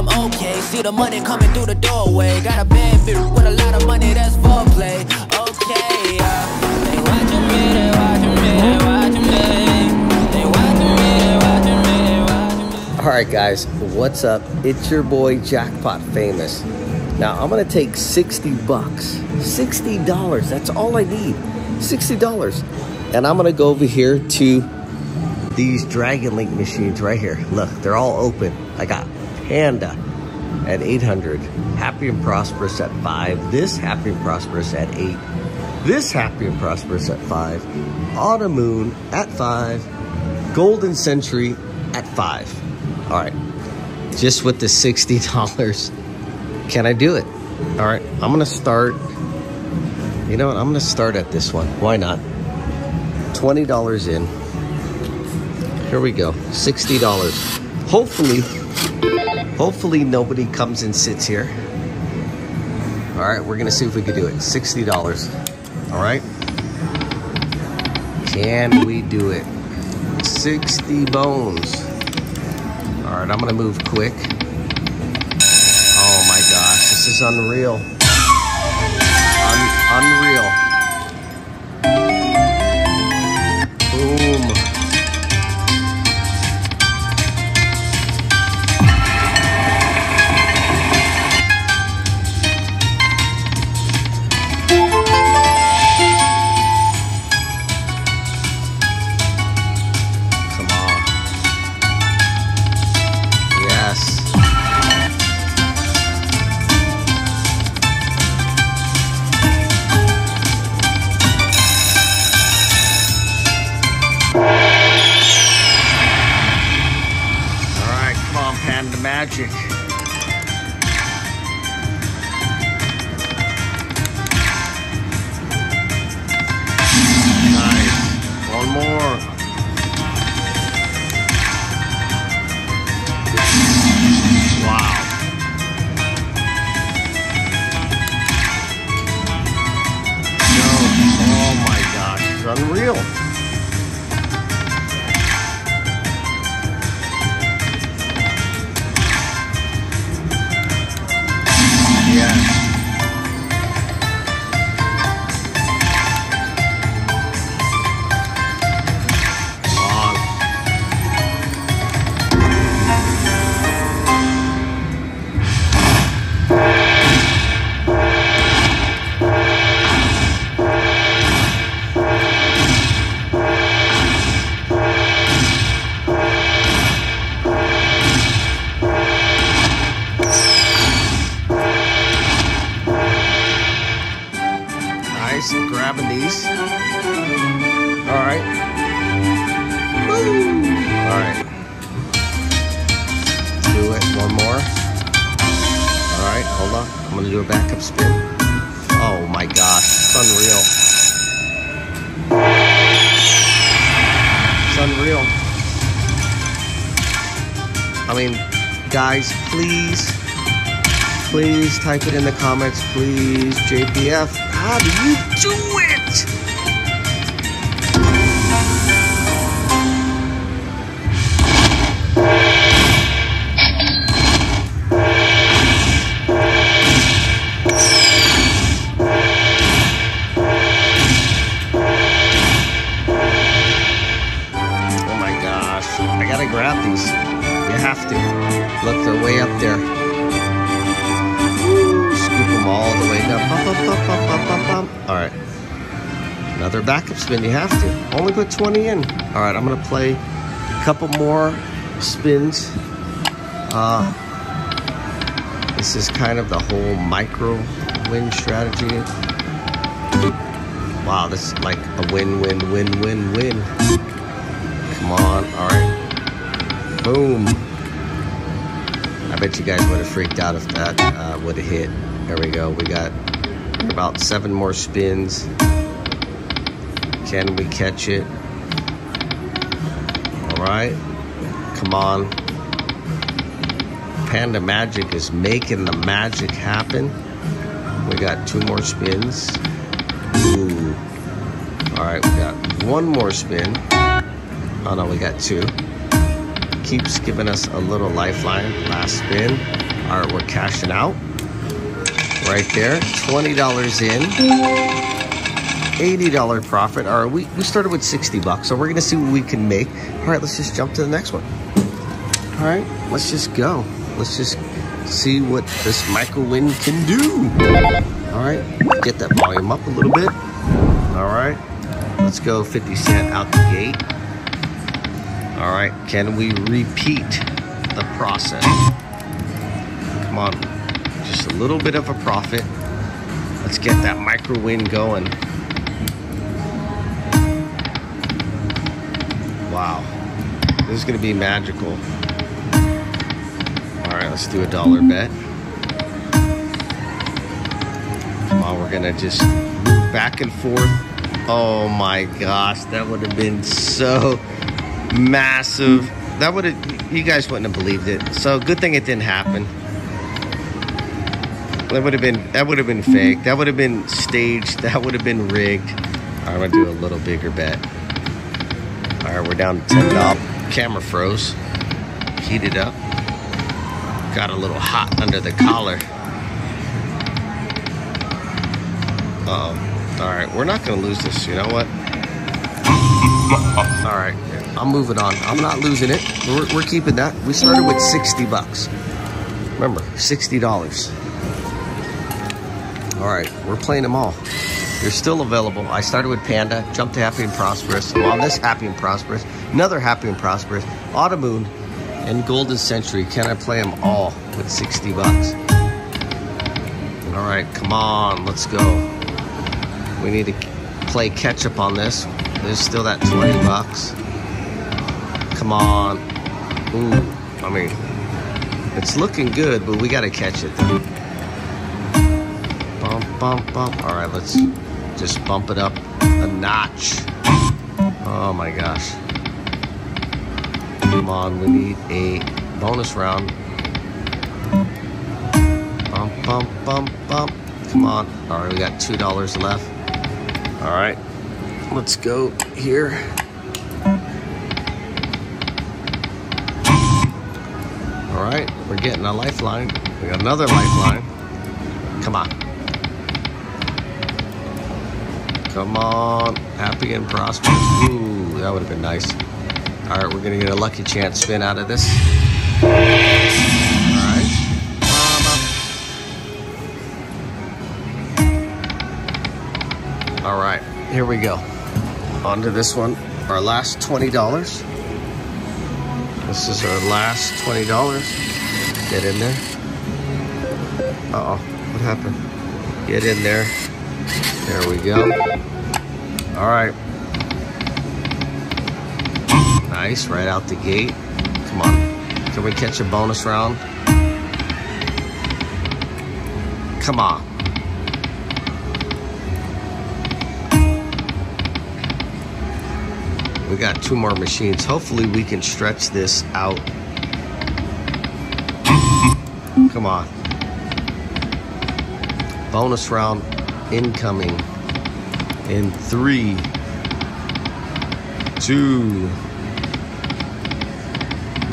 I'm okay. See the money coming through the doorway. Got a bad bitch with a lot of money, that's foreplay. Okay, they watching me, they watching me, they watching me. They watching me, they watching me, they watching me. Alright guys, what's up? It's your boy Jackpot Famous. Now I'm gonna take $60. $60, that's all I need. $60. And I'm gonna go over here to these Dragon Link machines right here. Look, they're all open. I got Panda at 800, Happy and Prosperous at 5, this Happy and Prosperous at 8, this Happy and Prosperous at 5, Autumn Moon at 5, Golden Century at 5. All right, just with the $60, can I do it? All right, I'm gonna start, you know what, I'm gonna start at this one. Why not? $20 in. Here we go, $60. Hopefully nobody comes and sits here. All right, we're gonna see if we can do it. $60, all right? Can we do it? 60 bones. All right, I'm gonna move quick. Oh my gosh, this is unreal. Unreal. Panda Magic. Nice. One more. Wow. No. Oh my gosh. It's unreal. Grabbing these. All right. Woo! All right. Do it one more. All right, hold on. I'm gonna do a backup spin. Oh my gosh, it's unreal. It's unreal. I mean, guys, please type it in the comments, please. JPF, how do you do it? Oh my gosh, I gotta grab these. You have to. Look, they're way up there. All the way down. Bum, bum, bum, bum, bum, bum. All right, another backup spin. You have to only put 20 in. All right, I'm gonna play a couple more spins. This is kind of the whole micro win strategy. Wow, this is like a win. Come on. All right, boom. I bet you guys would have freaked out if that would have hit. There we go, we got about 7 more spins. Can we catch it? All right, come on. Panda Magic is making the magic happen. We got 2 more spins. Ooh. All right, we got 1 more spin. Oh no, we got 2. Keeps giving us a little lifeline. Last spin. All right, we're cashing out. Right there, $20 in, $80 profit. All right, we started with 60 bucks, so we're gonna see what we can make. All right, let's just jump to the next one. All right, let's just go. Let's just see what this micro win can do. All right, get that volume up a little bit. All right, let's go 50 cent out the gate. All right, can we repeat the process? Come on, just a little bit of a profit. Let's get that micro win going. Wow, this is gonna be magical. All right, let's do a dollar bet. Come on, we're gonna just move back and forth. Oh my gosh, that would have been so massive. That would have, you guys wouldn't have believed it. So good thing it didn't happen. That would have been fake. That would have been staged. That would have been rigged. All right, I'm gonna do a little bigger bet. All right, we're down to $10. Camera froze. Heated up. Got a little hot under the collar. All right, we're not gonna lose this, you know what? All right, I'm moving on. I'm not losing it, we're keeping that. We started with 60 bucks. Remember, $60. All right, we're playing them all. They're still available. I started with Panda, jumped to Happy and Prosperous. Well, on this Happy and Prosperous, another Happy and Prosperous, Autumn Moon, and Golden Century. Can I play them all with 60 bucks? All right, come on, let's go. We need to play catch up on this. There's still that 20 bucks. Come on. Ooh, I mean, it's looking good, but we gotta catch it though. Bump, bump, bump. All right, let's just bump it up a notch. Oh my gosh. Come on, we need a bonus round. Bump, bump, bump, bump. Come on. All right, we got $2 left. All right, let's go here. All right, we're getting a lifeline. We got another lifeline. Come on. Come on. Happy and Prosperous. Ooh, that would have been nice. All right, we're gonna get a lucky chance spin out of this. All right. All right, here we go. On to this one, our last $20. This is our last $20. Get in there. Uh-oh, what happened? Get in there. There we go. All right. Nice, right out the gate. Come on. Can we catch a bonus round? Come on. We got two more machines. Hopefully we can stretch this out. Come on. Bonus round incoming in 3, 2,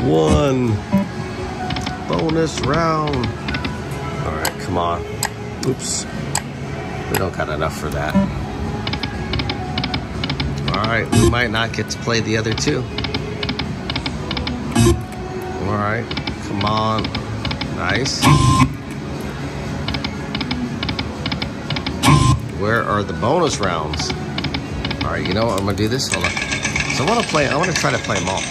1. Bonus round. All right, come on. Oops. We don't got enough for that. All right, we might not get to play the other two. All right, come on. Nice. Where are the bonus rounds? All right, you know what? I'm gonna do this. Hold on. So I wanna try to play them all.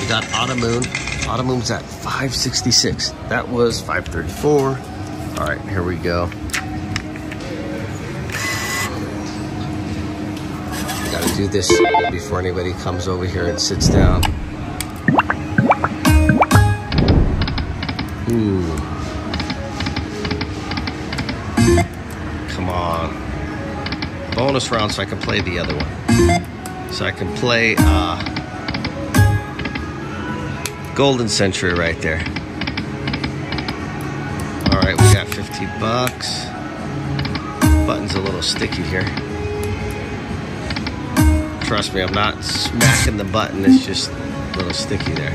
We got Autumn Moon. Autumn Moon's at 566. That was 534. All right, here we go. We gotta do this before anybody comes over here and sits down. Ooh. Come on. Bonus round so I can play the other one. So I can play, Golden Century right there. All right, we got 50 bucks. Button's a little sticky here. Trust me, I'm not smacking the button. It's just a little sticky there.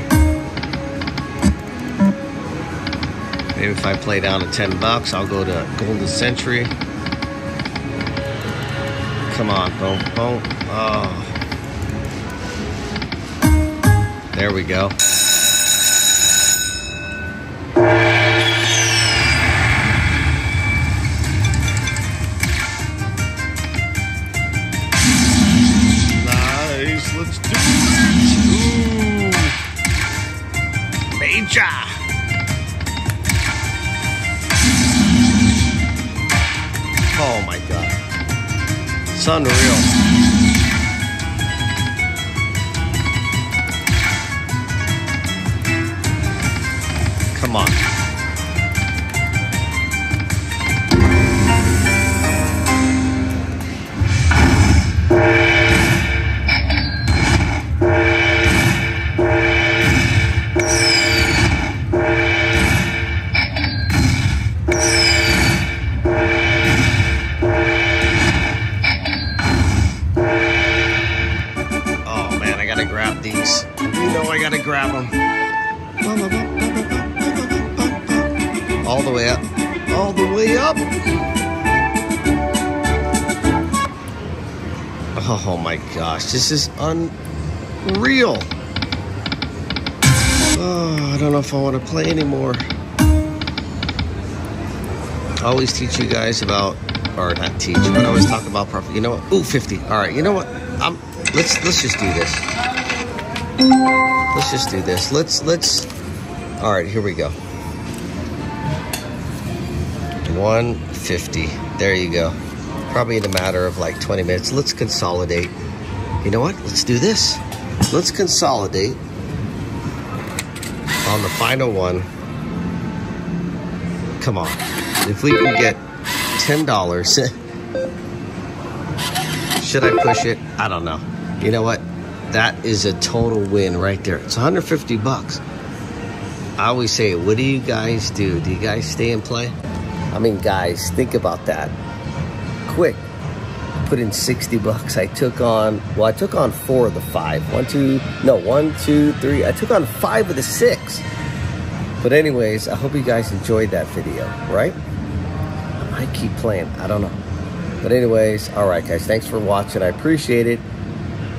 Maybe if I play down to $10, I'll go to Golden Century. Come on, boom, boom. Oh. There we go. Nice, let's do it. Ooh. Major. Oh my God, it's unreal. Come on. Grab them. All the way up. All the way up. Oh my gosh, this is unreal. Oh, I don't know if I want to play anymore. I always teach you guys about, or not teach, but I always talk about profit. You know what? Ooh, 50. All right, you know what? Let's just do this. Let's just do this. Let's, all right, here we go. 150, there you go. Probably in a matter of like 20 minutes. Let's consolidate. You know what, let's do this. Let's consolidate on the final one. Come on, if we can get $10. Should I push it? I don't know. You know what? That is a total win right there. It's 150 bucks. I always say, what do you guys do? Do you guys stay and play? I mean, guys, think about that. Quick, put in 60 bucks. I took on, well, I took on 4 of the 5. 1, 2, 3. I took on 5 of the 6. But anyways, I hope you guys enjoyed that video, right? I might keep playing, I don't know. But anyways, all right, guys, thanks for watching. I appreciate it.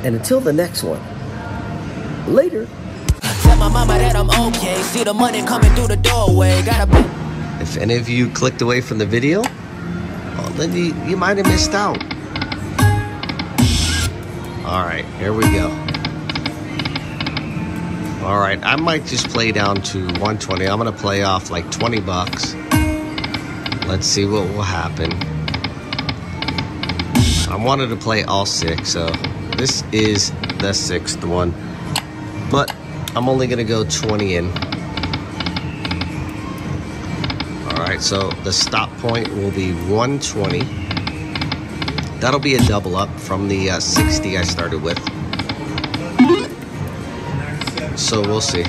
And until the next one, later. Tell my mama that I'm okay. See the money coming through the doorway. Gotta be. If any of you clicked away from the video, well, then you might have missed out. All right, here we go. All right, I might just play down to 120. I'm gonna play off like 20 bucks. Let's see what will happen. I wanted to play all 6, so. This is the 6th one, but I'm only gonna go 20 in. All right, so the stop point will be 120. That'll be a double up from the 60 I started with. So we'll see.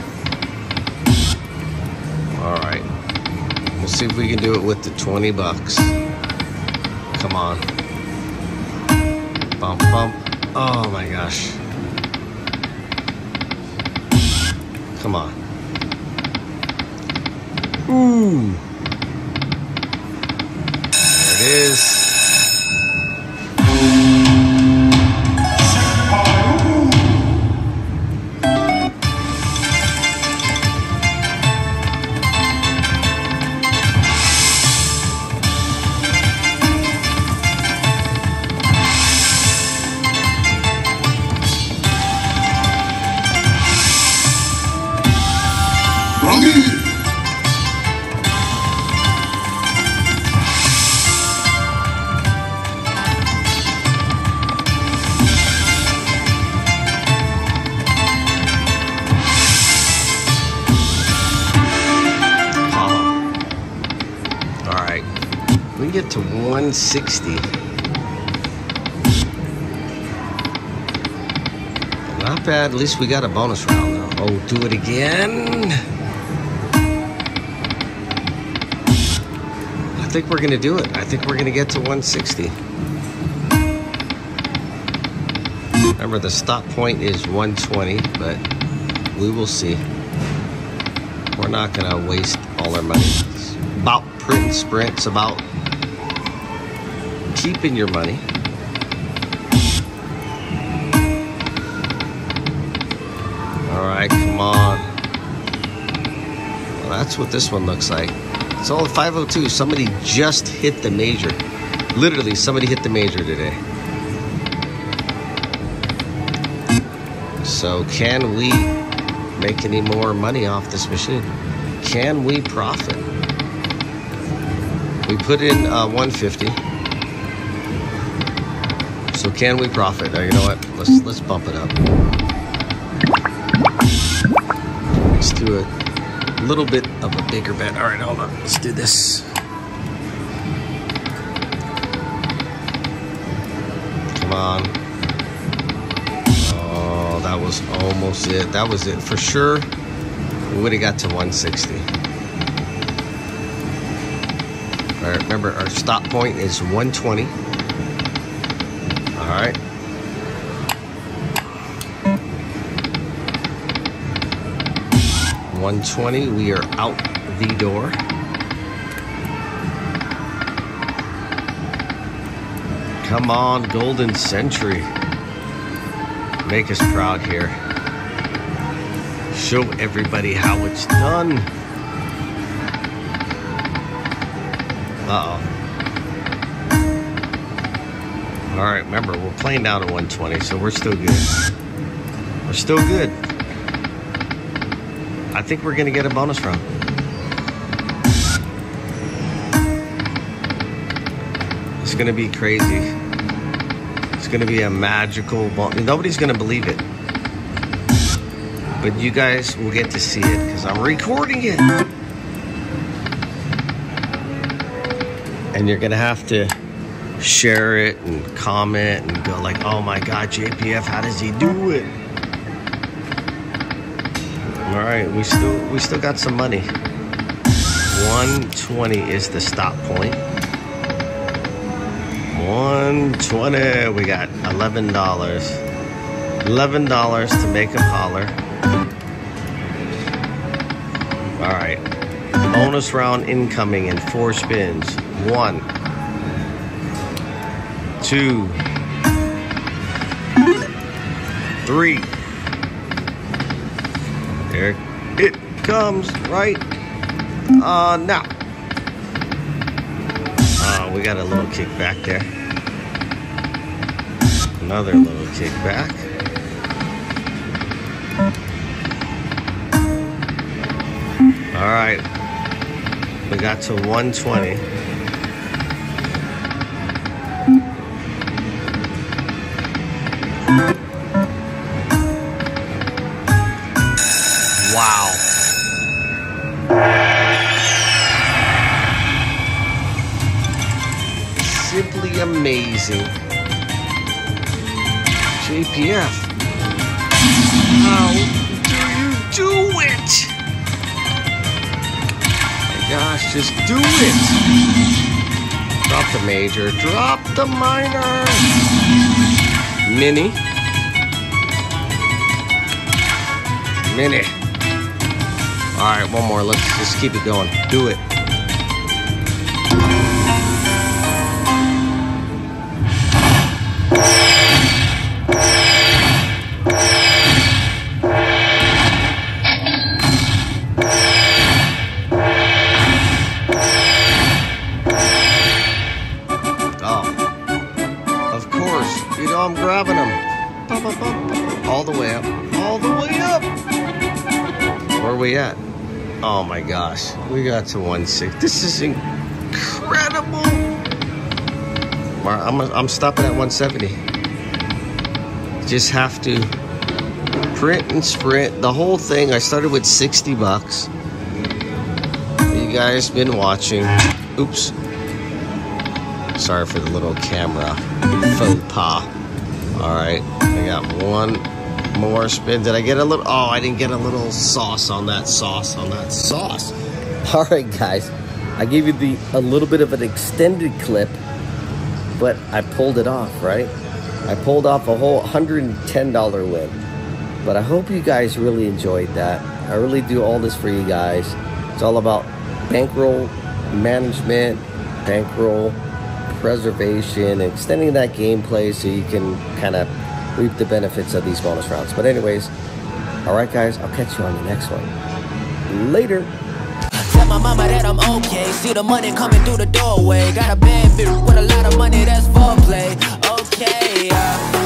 All right, we'll see if we can do it with the 20 bucks. Come on. Bump, bump. Oh my gosh. Come on. Ooh. There it is. We get to 160. Not bad, at least we got a bonus round though. Oh, do it again. I think we're gonna do it. I think we're gonna get to 160. Remember, the stop point is 120, but we will see. We're not gonna waste all their money. It's about print and spread. It's about keeping your money. All right, come on. Well, that's what this one looks like. It's all 502. Somebody just hit the major. Literally, somebody hit the major today. So can we make any more money off this machine? Can we profit? We put in 150. So can we profit? Oh, you know what? Let's bump it up. Let's do a little bit of a bigger bet. All right, hold on. Let's do this. Come on. That was almost it. That was it for sure. We would have got to 160. All right, remember our stop point is 120. All right. $120. We are out the door. Come on, Golden Century. Make us proud here. Show everybody how it's done. Uh-oh. All right, remember, we're playing down to 120, so we're still good. We're still good. I think we're going to get a bonus round. It's going to be crazy. It's going to be a magical ball. Nobody's going to believe it, but you guys will get to see it because I'm recording it, and you're going to have to share it and comment and go like, oh my god, JPF, how does he do it? All right, we still got some money. 120 is the stop point. 120. We got $11. $11 to make a collar. All right. Bonus round incoming in 4 spins. 1, 2, 3. There it comes right now. We got a little kick back there. Another little kick back. All right. We got to 120. Simply amazing. JPF, how do you do it? My gosh, just do it. Drop the major, drop the minor. Mini. Mini. All right, one more. Let's just keep it going. Do it. I'm grabbing them. Bum, bum, bum, bum. All the way up. All the way up. Where are we at? Oh my gosh. We got to 160. This is incredible. I'm stopping at 170. Just have to print and sprint. The whole thing. I started with 60 bucks. You guys been watching. Oops. Sorry for the little camera faux pas. All right, I got one more spin. Did I get a little? Oh, I didn't get a little sauce on that sauce on that sauce. All right, guys, I gave you a little bit of an extended clip, but I pulled it off, right? I pulled off a whole $110 win. But I hope you guys really enjoyed that. I really do all this for you guys. It's all about bankroll management, bankroll preservation, extending that gameplay so you can kind of reap the benefits of these bonus rounds. But anyways, all right, guys, I'll catch you on the next one. Later. Tell my mama that I'm okay. See the money coming through the doorway. Got a bad bitch with a lot of money, that's foreplay. Okay.